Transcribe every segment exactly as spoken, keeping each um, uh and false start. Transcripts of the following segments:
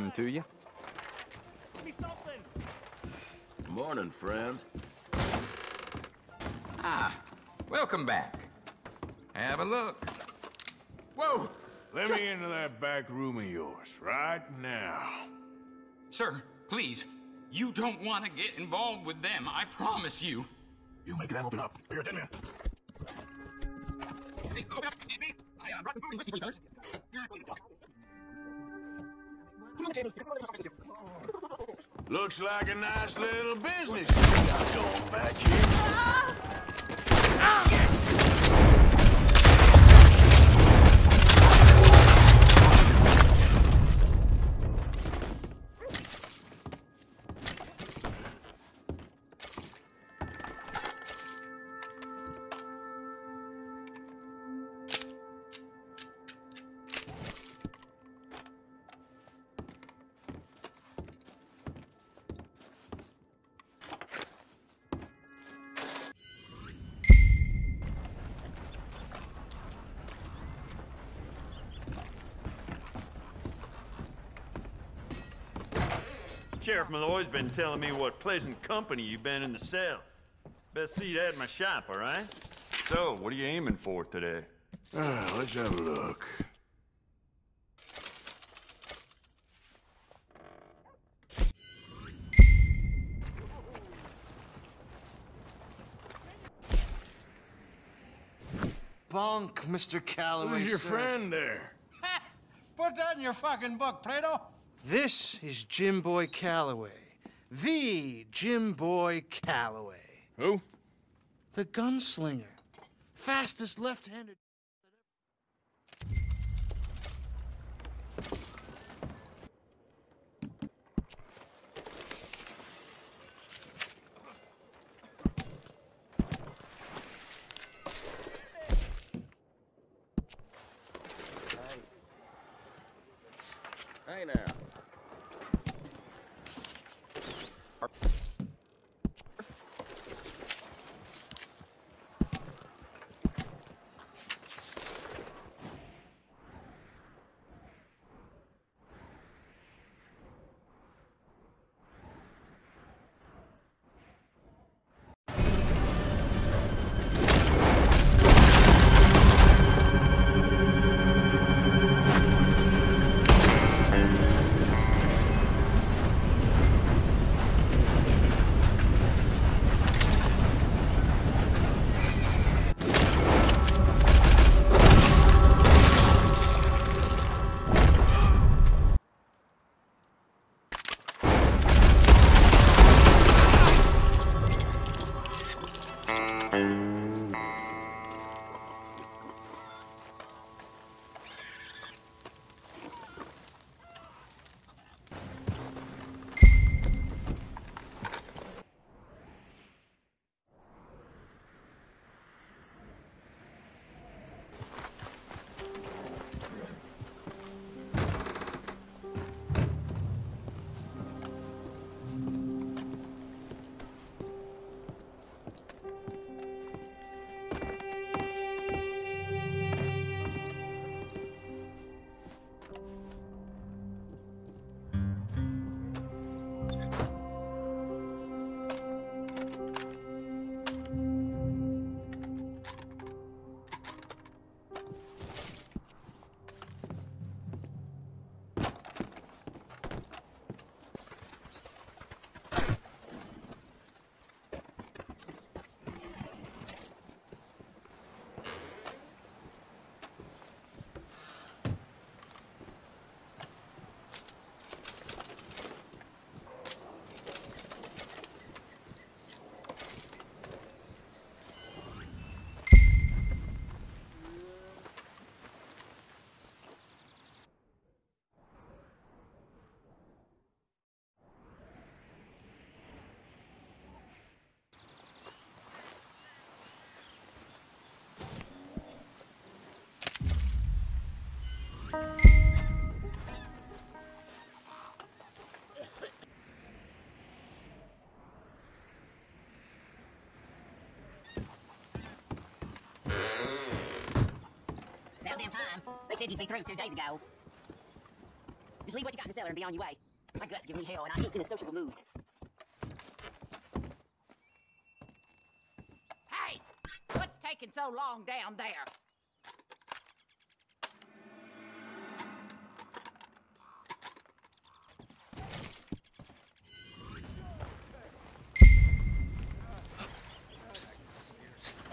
morning to you. Give me something. Morning, friend. Ah, welcome back. Have a look. Whoa! Let Just... me into that back room of yours right now. Sir, please. You don't want to get involved with them, I promise you. You make them open up. You're a dead man. Looks like a nice little business you got going back here. Ah! Ah! Sheriff Malloy's been telling me what pleasant company you've been in the cell. Best see that in my shop, all right? So, what are you aiming for today? Ah, let's have a look. Bunk, Mister Calloway. Who's your sir? friend there? Put that in your fucking book, Plato. This is Jim Boy Calloway. The Jim Boy Calloway. Who? The gunslinger. Fastest left-handed... Hey now. They said you'd be through two days ago. Just leave what you got in the cellar and be on your way. My guts give me hell, and I ain't in a sociable mood. Hey! What's taking so long down there?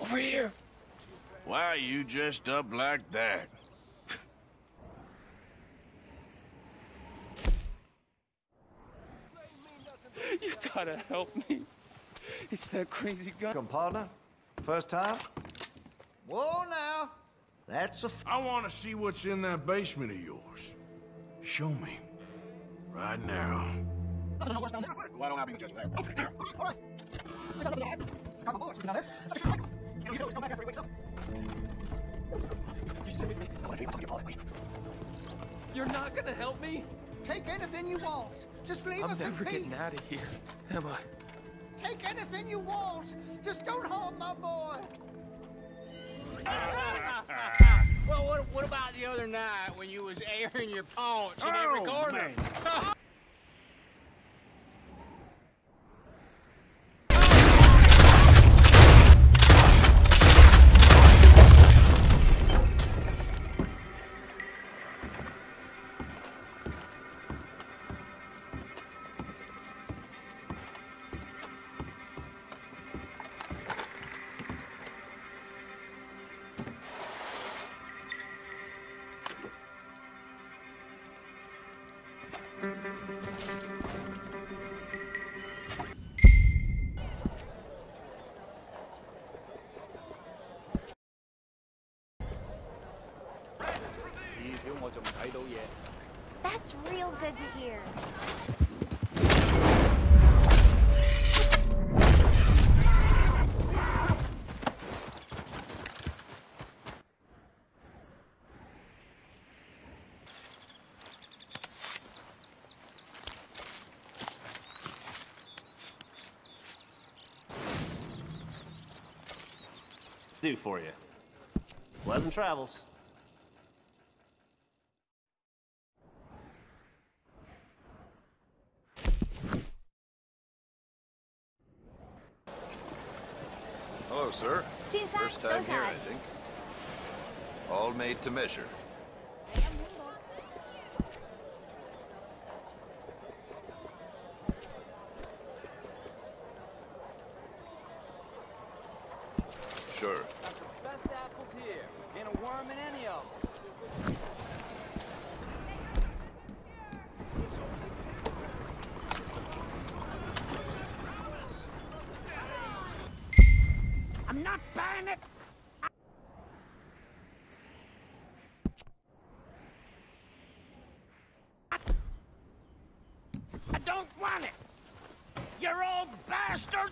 Over here. Why are you dressed up like that? You gotta help me. It's that crazy guy. Come, partner. First time? Whoa, now. That's a. F I want to see what's in that basement of yours. Show me. Right now. Why don't I be the judge of that? All right. Come on, boys. Another. You know, come back after he wakes up. You just with me. I want to take a look at you. You're not gonna help me? Take anything you want. Just leave I'm us in peace. I'm never getting out of here, am I? Take anything you want. Just don't harm my boy. Well, what, what about the other night when you was airing your paunch in every corner? Oh, that's real good to hear. Do for you. Pleasant travels. Hello, sir. First time here, I think. All made to measure. Sure. Best apples here. Ain't a worm in any of them. I'm not buying it! I I don't want it! You old bastard!